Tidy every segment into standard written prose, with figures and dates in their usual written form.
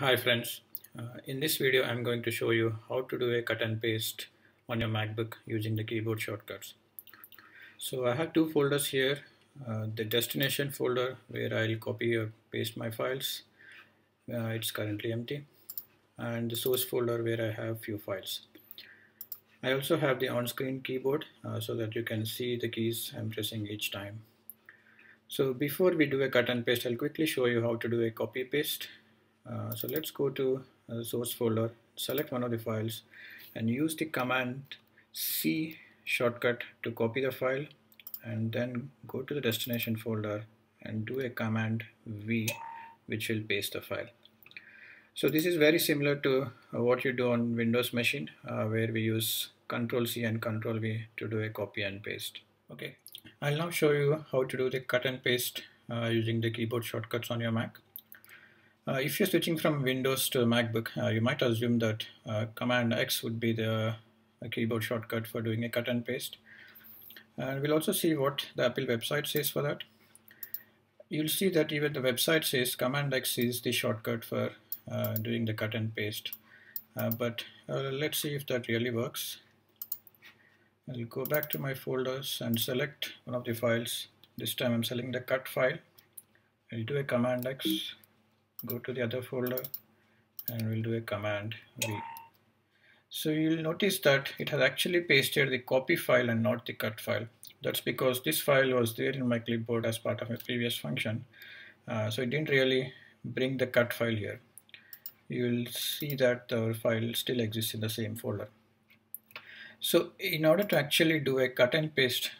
Hi friends, in this video I'm going to show you how to do a cut and paste on your MacBook using the keyboard shortcuts. So I have two folders here, the destination folder where I'll copy or paste my files, it's currently empty, and the source folder where I have few files. I also have the on-screen keyboard so that you can see the keys I'm pressing each time. So before we do a cut and paste, I'll quickly show you how to do a copy paste. So let's go to the source folder, select one of the files and use the Command C shortcut to copy the file, and then go to the destination folder and do a Command V, which will paste the file. So this is very similar to what you do on Windows machine where we use Control C and Control V to do a copy and paste. Okay, I'll now show you how to do the cut and paste using the keyboard shortcuts on your Mac. If you're switching from Windows to MacBook, you might assume that Command X would be the keyboard shortcut for doing a cut and paste. And we'll also see what the Apple website says for that. You'll see that even the website says Command X is the shortcut for doing the cut and paste. But let's see if that really works. I'll go back to my folders and select one of the files. This time I'm selecting the cut file. I'll do a Command X. Go to the other folder and we'll do a Command V. So you'll notice that it has actually pasted the copy file and not the cut file. That's because this file was there in my clipboard as part of my previous function, so it didn't really bring the cut file here. You'll see that the file still exists in the same folder. So in order to actually do a cut and paste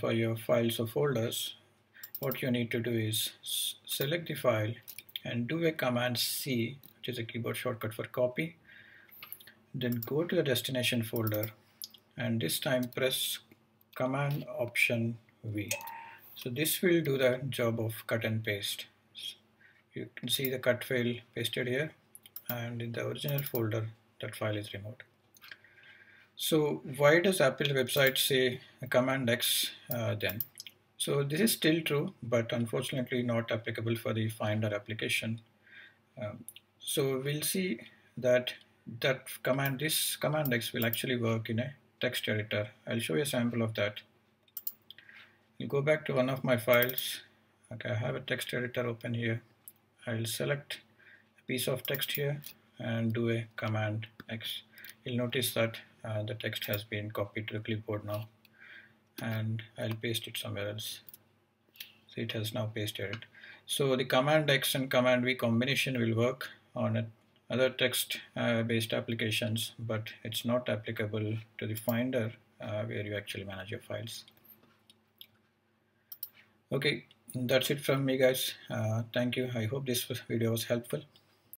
for your files or folders, what you need to do is select the file and do a Command C, which is a keyboard shortcut for copy. Then go to the destination folder and this time press Command Option V. So this will do the job of cut and paste. You can see the cut file pasted here, and in the original folder that file is removed. So why does Apple website say Command X then? So this is still true, but unfortunately not applicable for the Finder application. So we'll see that this Command X will actually work in a text editor. I'll show you a sample of that. I'll go back to one of my files. Okay, I have a text editor open here. I'll select a piece of text here and do a Command X. You'll notice that the text has been copied to the clipboard now, and I'll paste it somewhere else. So it has now pasted it. So the Command X and Command V combination will work on other text based applications, but it's not applicable to the Finder where you actually manage your files. Okay, that's it from me guys. Thank you. I hope this video was helpful.